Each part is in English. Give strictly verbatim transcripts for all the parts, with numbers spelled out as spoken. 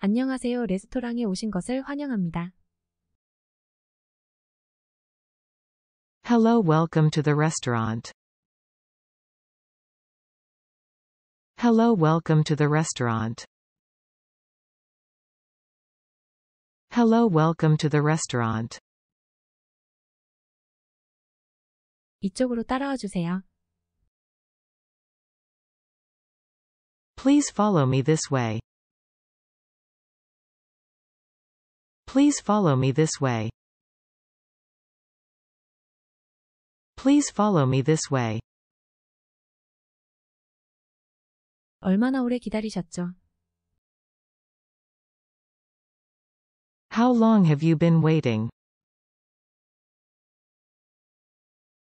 안녕하세요. 레스토랑에 오신 것을 환영합니다. Hello, welcome to the restaurant. Hello, welcome to the restaurant. Hello, welcome to the restaurant. 이쪽으로 따라와 주세요. Please follow me this way. Please follow me this way. Please follow me this way. 얼마나 오래 기다리셨죠? How long have you been waiting?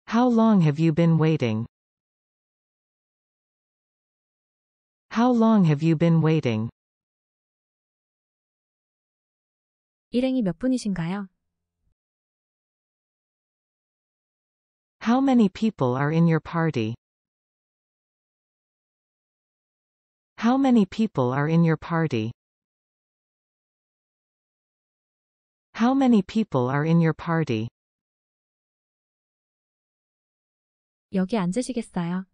How long have you been waiting? How long have you been waiting? 일행이 몇 분이신가요? How many people are in your party? How many people are in your party? How many people are in your party? 여기 앉으시겠어요?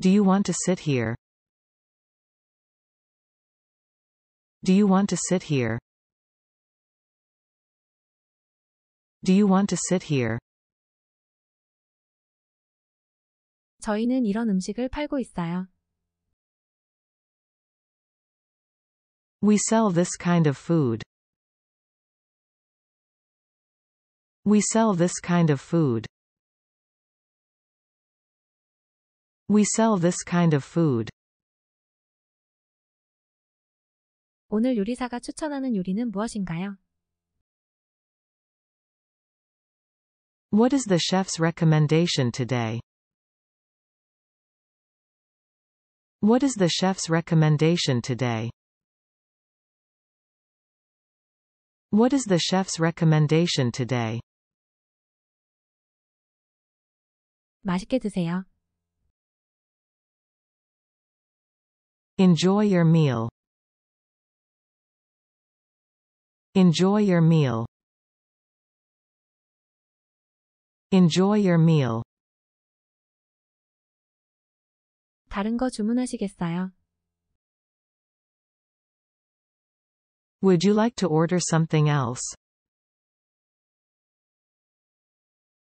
Do you want to sit here? Do you want to sit here? Do you want to sit here? 저희는 이런 음식을 팔고 있어요. We sell this kind of food. We sell this kind of food. We sell this kind of food. 오늘 요리사가 추천하는 요리는 무엇인가요? What is the chef's recommendation today? What is the chef's recommendation today? What is the chef's recommendation today? 맛있게 드세요. Enjoy your meal. Enjoy your meal. Enjoy your meal. 다른 거 주문하시겠어요? Would you like to order something else?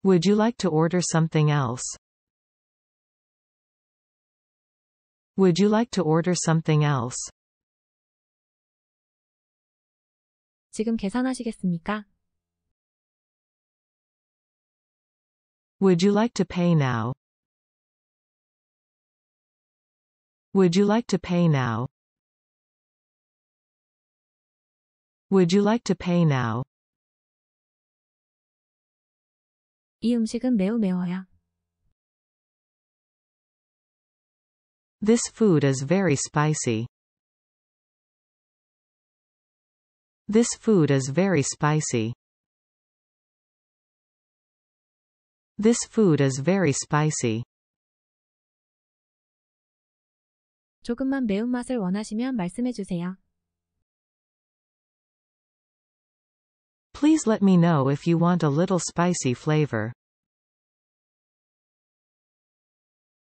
Would you like to order something else? Would you like to order something else? 지금 계산하시겠습니까? Would you like to pay now? Would you like to pay now? Would you like to pay now? 이 음식은 매우 매워요. This food is very spicy. This food is very spicy. This food is very spicy. 조금만 매운맛을 원하시면 말씀해 주세요. Please let me know if you want a little spicy flavor.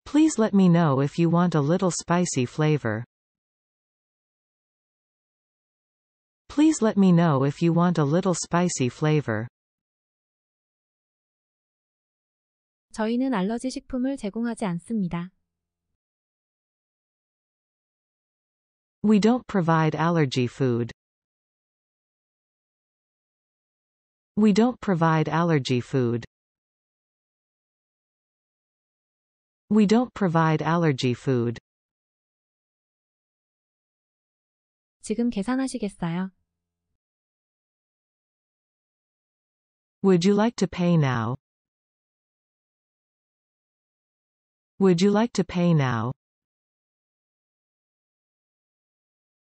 Please let me know if you want a little spicy flavor. Please let me know if you want a little spicy flavor. 저희는 알러지 식품을 제공하지 않습니다. We don't provide allergy food. We don't provide allergy food. We don't provide allergy food. 지금 계산하시겠어요? Would you like to pay now? Would you like to pay now?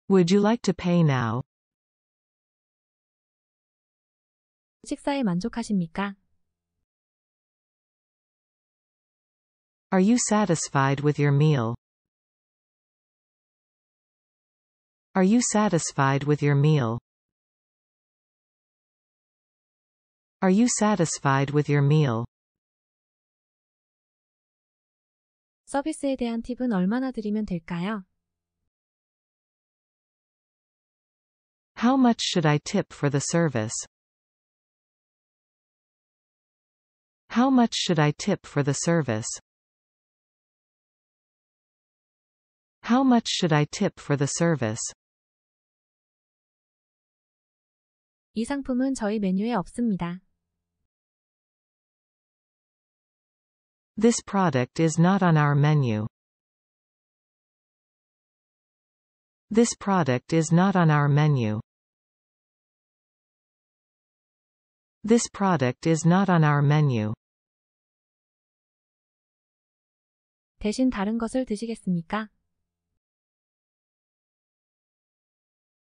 Would you like to pay now? 식사에 만족하십니까? Are you satisfied with your meal? Are you satisfied with your meal? Are you satisfied with your meal? 서비스에 대한 팁은 얼마나 드리면 될까요? How much should I tip for the service? How much should I tip for the service? How much should I tip for the service? 이 상품은 저희 메뉴에 없습니다. This product is not on our menu. This product is not on our menu. This product is not on our menu. 대신 다른 것을 드시겠습니까?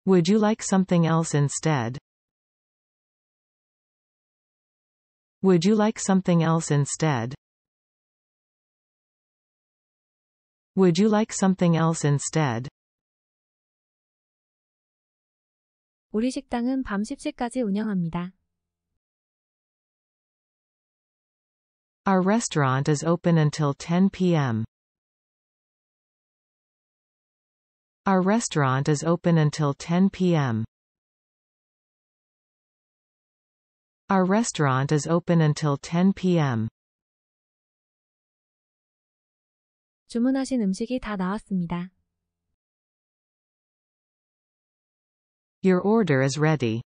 Would you like something else instead? Would you like something else instead? Would you like something else instead? 우리 식당은 밤 ten 시까지 운영합니다. Our restaurant is open until ten p m Our restaurant is open until ten p m Our restaurant is open until ten p m 주문하신 음식이 다 나왔습니다. Your order is ready.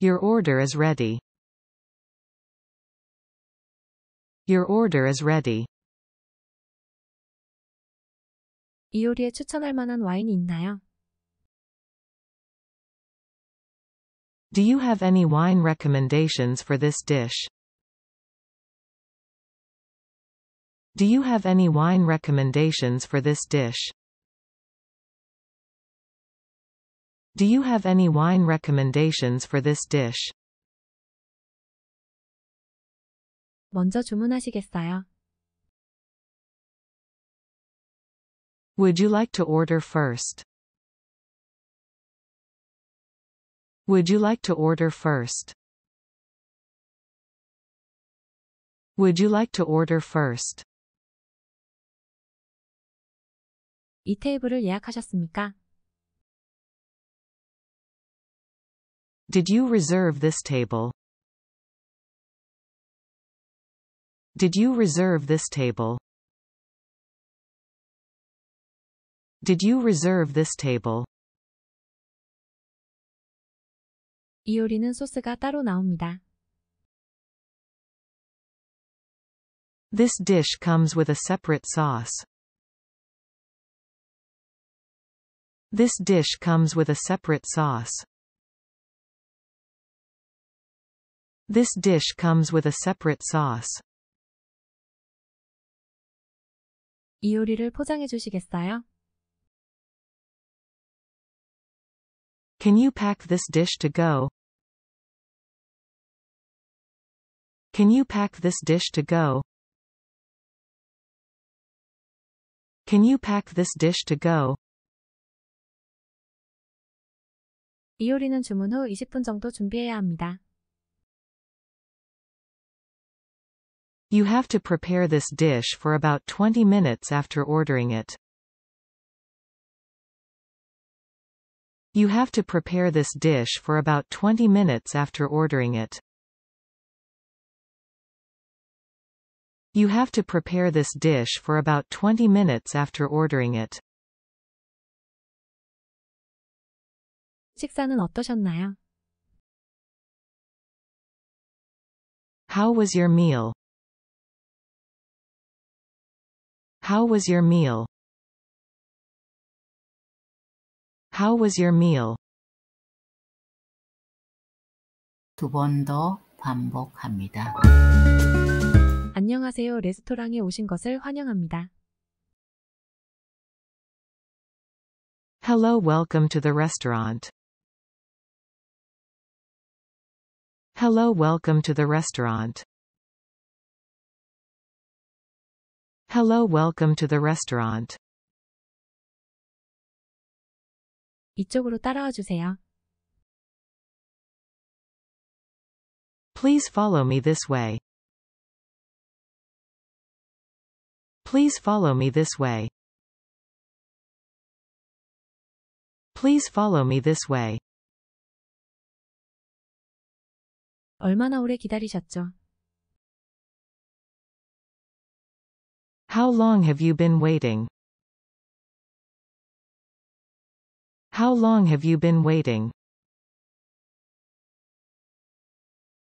Your order is ready. Your order is ready. 이 요리에 추천할 만한 와인이 있나요? Do you have any wine recommendations for this dish? Do you have any wine recommendations for this dish? Do you have any wine recommendations for this dish? 먼저 주문하시겠어요? Would you like to order first? Would you like to order first? Would you like to order first? 이 테이블을 예약하셨습니까? Did you reserve this table? Did you reserve this table? Did you reserve this table? 이 요리는 소스가 따로 나옵니다. This dish comes with a separate sauce. This dish comes with a separate sauce. This dish comes with a separate sauce. 이 요리를 포장해 주시겠어요? Can you pack this dish to go? Can you pack this dish to go? Can you pack this dish to go? 이 요리는 주문 후 twenty 분 정도 준비해야 합니다. You have to prepare this dish for about twenty minutes after ordering it. You have to prepare this dish for about twenty minutes after ordering it. You have to prepare this dish for about twenty minutes after ordering it. 식사는 어떠셨나요? How was your meal? How was your meal? How was your meal? 두 번 더 반복합니다. 안녕하세요. 레스토랑에 오신 것을 환영합니다. Hello, welcome to the restaurant. Hello, welcome to the restaurant. Hello, welcome to the restaurant. 이쪽으로 따라와 주세요. Please follow me this way. Please follow me this way. Please follow me this way. 얼마나 오래 기다리셨죠? How long have you been waiting? How long have you been waiting?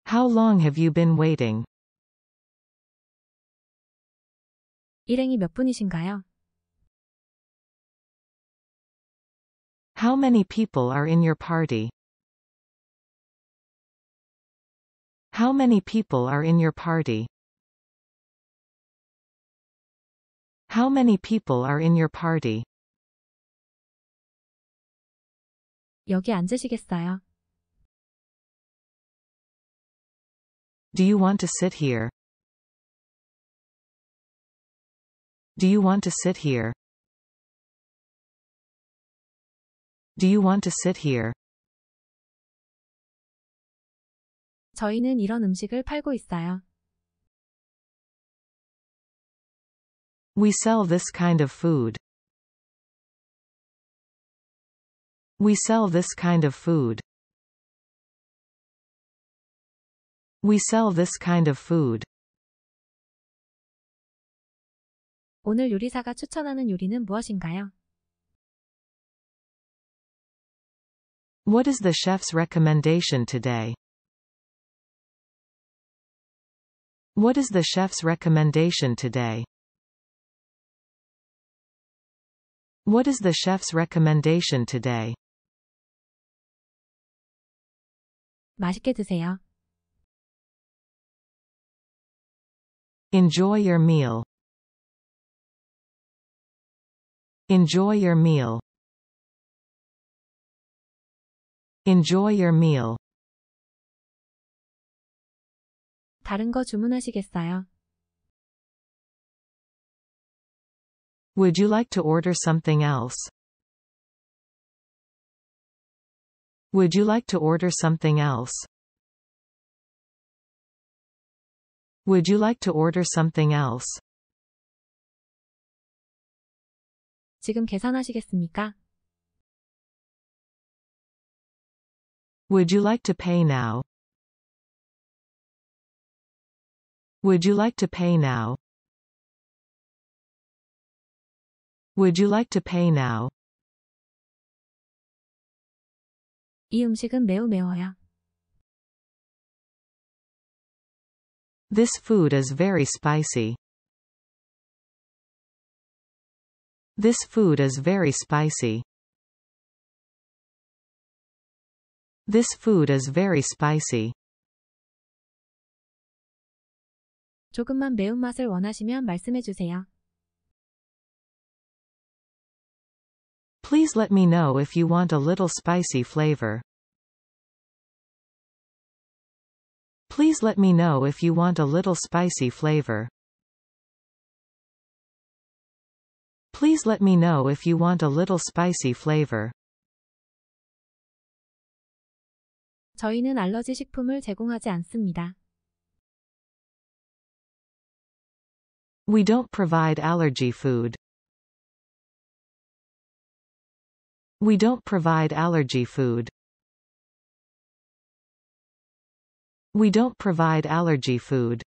How long have you been waiting? 일행이 몇 분이신가요? How many people are in your party? How many people are in your party? How many people are in your party? 여기 앉으시겠어요? Do you want to sit here? Do you want to sit here? Do you want to sit here? 저희는 이런 음식을 팔고 있어요. We sell this kind of food. We sell this kind of food. We sell this kind of food. 오늘 요리사가 추천하는 요리는 무엇인가요? What is the chef's recommendation today? What is the chef's recommendation today? What is the chef's recommendation today? 맛있게 드세요. Enjoy your meal. Enjoy your meal. Enjoy your meal. 다른 거 주문하시겠어요? Would you like to order something else? Would you like to order something else? Would you like to order something else? 지금 계산하시겠습니까? Would you like to pay now? Would you like to pay now? Would you like to pay now? 이 음식은 매우 매워요. This food is very spicy. This food is very spicy. This food is very spicy. 조금만 매운맛을 원하시면 말씀해 주세요. Please let me know if you want a little spicy flavor. Please let me know if you want a little spicy flavor. Please let me know if you want a little spicy flavor. 저희는 알러지 식품을 제공하지 않습니다. We don't provide allergy food. We don't provide allergy food. We don't provide allergy food.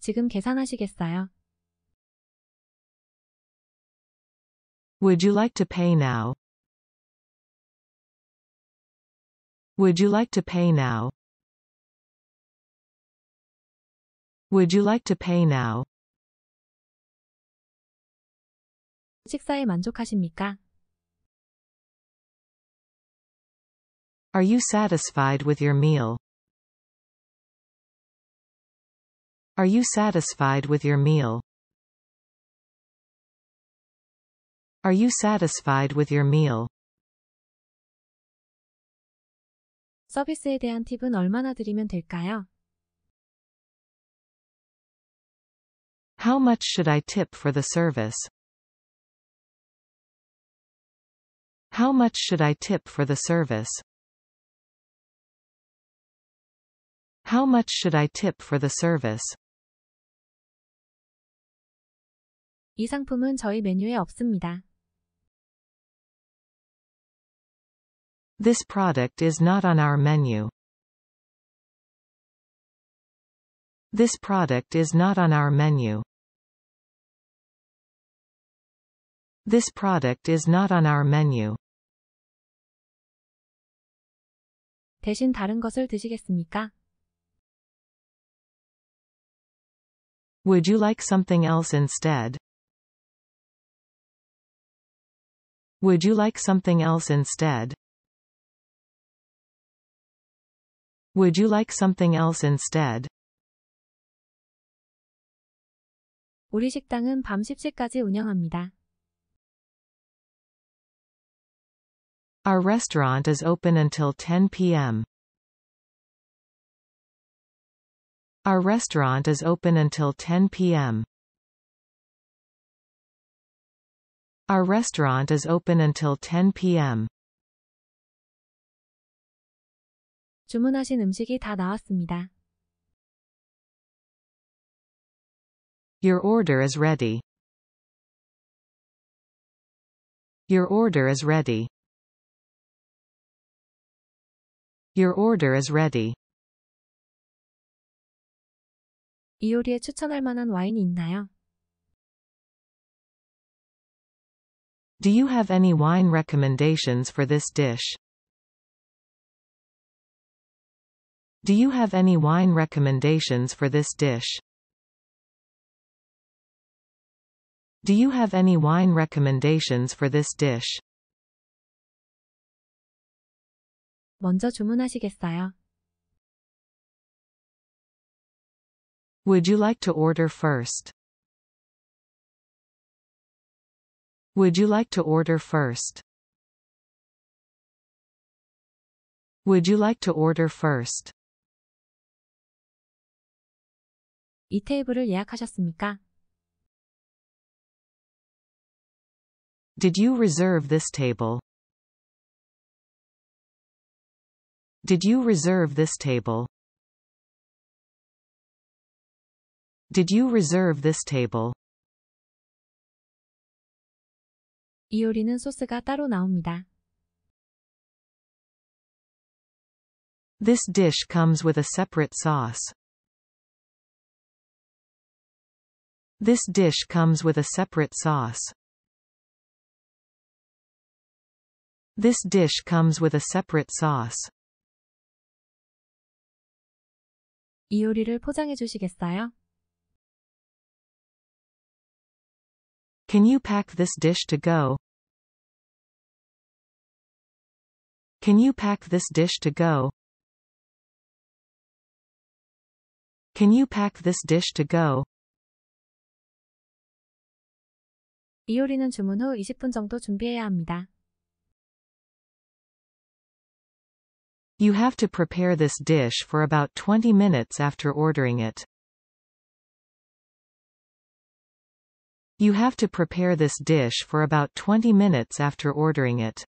지금 계산하시겠어요? Would you like to pay now? Would you like to pay now? Would you like to pay now? 식사에 만족하십니까? Are you satisfied with your meal? Are you satisfied with your meal? Are you satisfied with your meal? 서비스에 대한 팁은 얼마나 드리면 될까요? How much should I tip for the service? How much should I tip for the service? How much should I tip for the service? 이 상품은 저희 메뉴에 없습니다. This product is not on our menu. This product is not on our menu. This product is not on our menu. 대신 다른 것을 드시겠습니까? Would you like something else instead? Would you like something else instead? Would you like something else instead? 우리 식당은 밤 십시까지 운영합니다. Our restaurant is open until ten p m Our restaurant is open until ten p m Our restaurant is open until ten p m 주문하신 음식이 다 나왔습니다. Your order is ready. Your order is ready. Your order is ready. 이 요리에 추천할 만한 와인이 있나요? Do you have any wine recommendations for this dish? Do you have any wine recommendations for this dish? Do you have any wine recommendations for this dish? 먼저 주문하시겠어요? Would you like to order first? Would you like to order first? Would you like to order first? 이 테이블을 예약하셨습니까? Did you reserve this table? Did you reserve this table? Did you reserve this table? 이 요리는 소스가 따로 나옵니다. This dish comes with a separate sauce. This dish comes with a separate sauce. This dish comes with a separate sauce. 이 요리를 포장해 주시겠어요? Can you pack this dish to go? Can you pack this dish to go? Can you pack this dish to go? 이 요리는 주문 후 이십 분 정도 준비해야 합니다. You have to prepare this dish for about twenty minutes after ordering it. You have to prepare this dish for about twenty minutes after ordering it.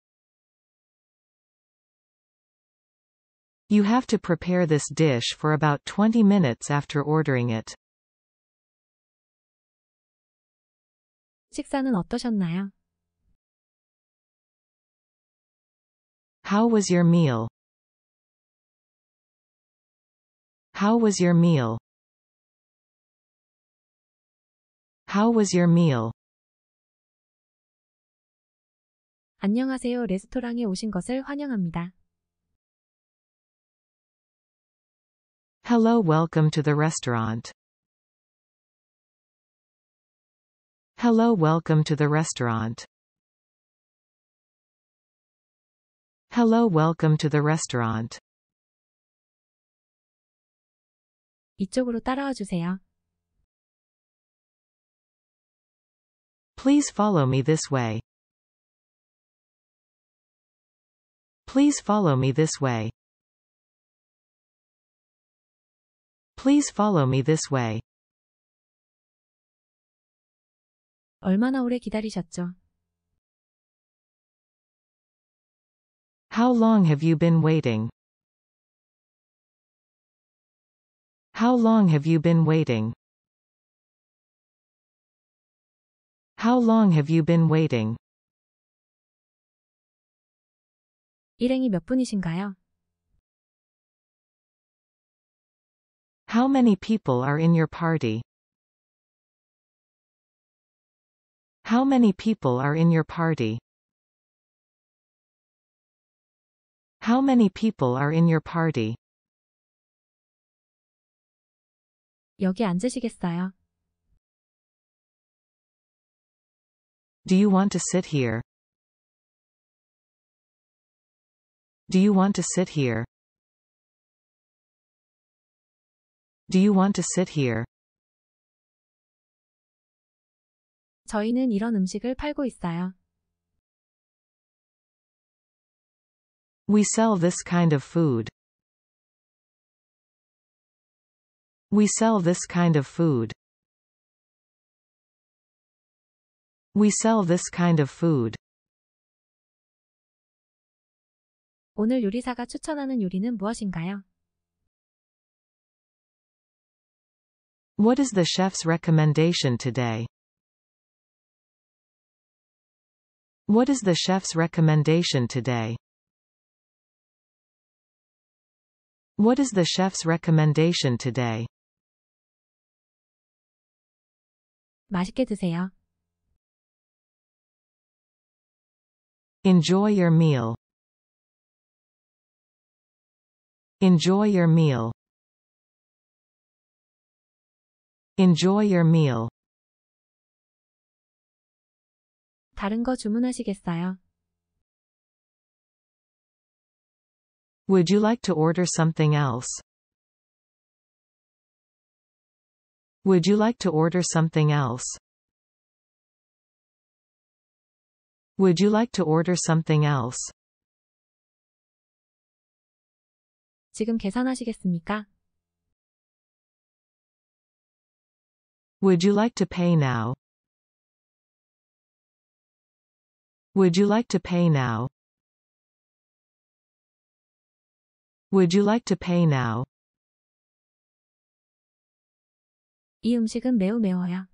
You have to prepare this dish for about twenty minutes after ordering it. 식사는 어떠셨나요? How was your meal? How was your meal? How was your meal? 안녕하세요. 레스토랑에 오신 것을 환영합니다. Hello, welcome to the restaurant. Hello, welcome to the restaurant. Hello, welcome to the restaurant. 이쪽으로 따라와 주세요. Please follow me this way. Please follow me this way. Please follow me this way. 얼마나 오래 기다리셨죠? How long have you been waiting? How long have you been waiting? How long have you been waiting? 일행이 몇 분이신가요? How many people are in your party? How many people are in your party? How many people are in your party? 여기 앉으시겠어요? Do you want to sit here? Do you want to sit here? Do you want to sit here? 저희는 이런 음식을 팔고 있어요. We sell this kind of food. We sell this kind of food. We sell this kind of food. 오늘 요리사가 추천하는 요리는 무엇인가요? What is the chef's recommendation today? What is the chef's recommendation today? What is the chef's recommendation today? 맛있게 드세요. Enjoy your meal. Enjoy your meal. Enjoy your meal. 다른 거 주문하시겠어요? Would you like to order something else? Would you like to order something else? Would you like to order something else? 지금 계산하시겠습니까? Would you like to pay now? Would you like to pay now? Would you like to pay now? 이 음식은 매우 매워요.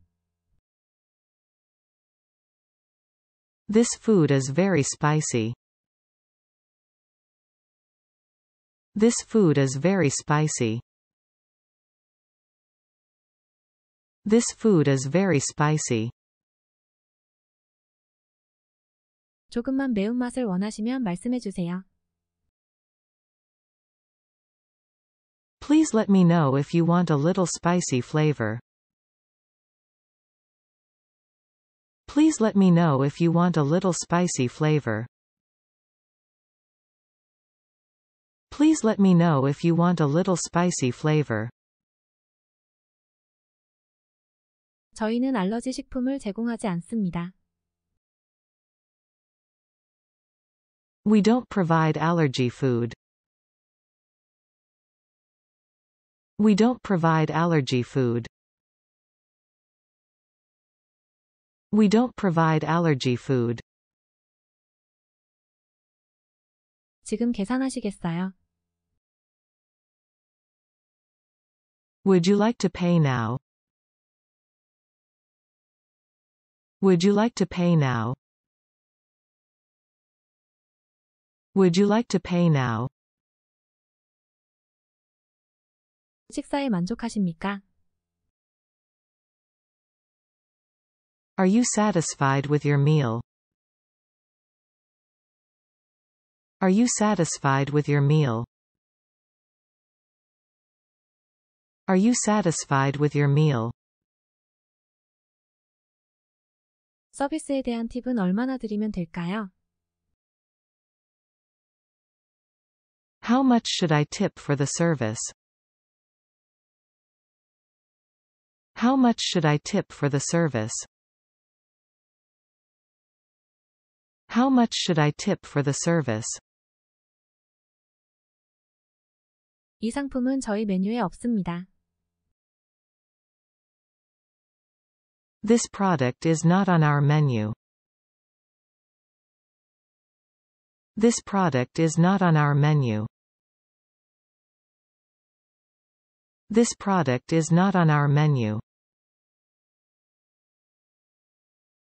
This food is very spicy. This food is very spicy. This food is very spicy. 조금만 매운맛을 원하시면 말씀해 주세요. Please let me know if you want a little spicy flavor. Please let me know if you want a little spicy flavor. Please let me know if you want a little spicy flavor. 저희는 알러지 식품을 제공하지 않습니다. We don't provide allergy food. We don't provide allergy food. We don't provide allergy food. 지금 계산하시겠어요? Would you like to pay now? Would you like to pay now? Would you like to pay now? 식사에 만족하십니까? Are you satisfied with your meal? Are you satisfied with your meal? Are you satisfied with your meal? 서비스에 대한 팁은 얼마나 드리면 될까요? How much should I tip for the service? How much should I tip for the service? How much should I tip for the service? 이 상품은 저희 메뉴에 없습니다. This product is not on our menu. This product is not on our menu. This product is not on our menu.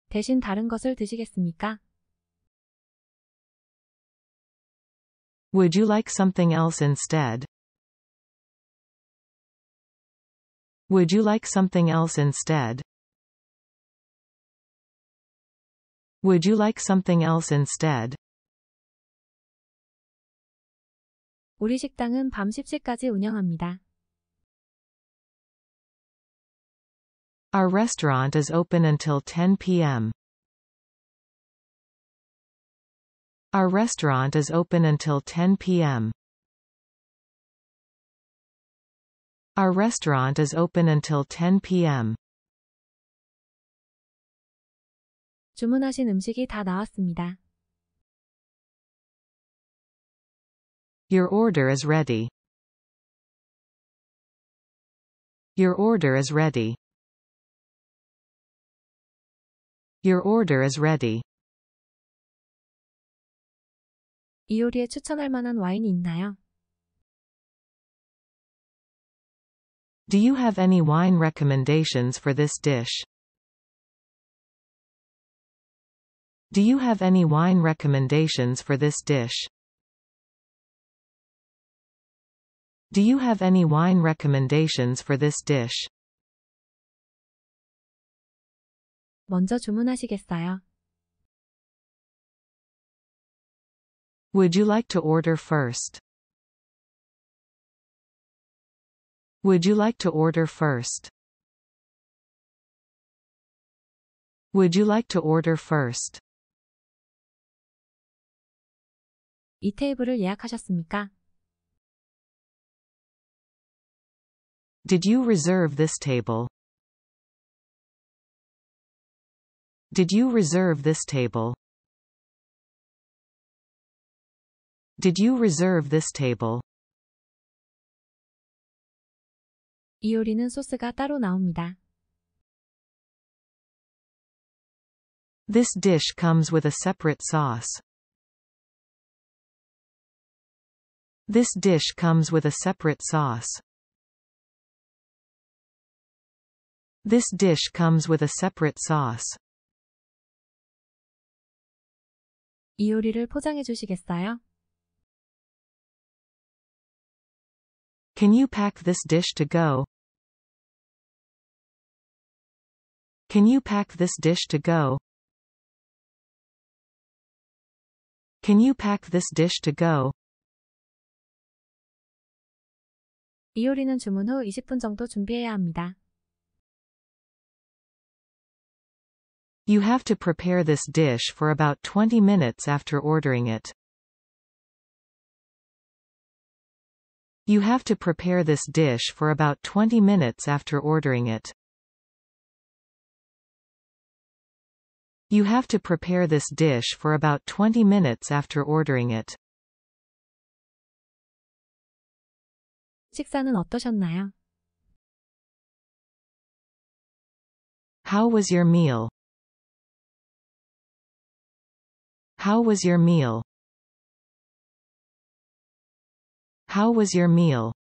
대신 다른 것을 드시겠습니까? Would you like something else instead? Would you like something else instead? Would you like something else instead? 우리 식당은 밤 ten 시까지 운영합니다. Our restaurant is open until ten p m Our restaurant is open until ten p m Our restaurant is open until ten p m 주문하신 음식이 다 나왔습니다. Your order is ready. Your order is ready. Your order is ready. 이 요리에 추천할 만한 와인이 있나요? Do you have any wine recommendations for this dish? Do you have any wine recommendations for this dish? Do you have any wine recommendations for this dish? 먼저 주문하시겠어요? Would you like to order first? Would you like to order first? Would you like to order first? 이 테이블을 예약하셨습니까? Did you reserve this table? Did you reserve this table? Did you reserve this table? 이 요리는 소스가 따로 나옵니다. This dish comes with a separate sauce. This dish comes with a separate sauce. This dish comes with a separate sauce. 이 요리를 포장해 주시겠어요? Can you pack this dish to go? Can you pack this dish to go? Can you pack this dish to go? 이 요리는 주문 후 twenty 분 정도 준비해야 합니다. You have to prepare this dish for about twenty minutes after ordering it. You have to prepare this dish for about twenty minutes after ordering it. You have to prepare this dish for about twenty minutes after ordering it. 식사는 어떠셨나요? How was your meal? How was your meal? How was your meal?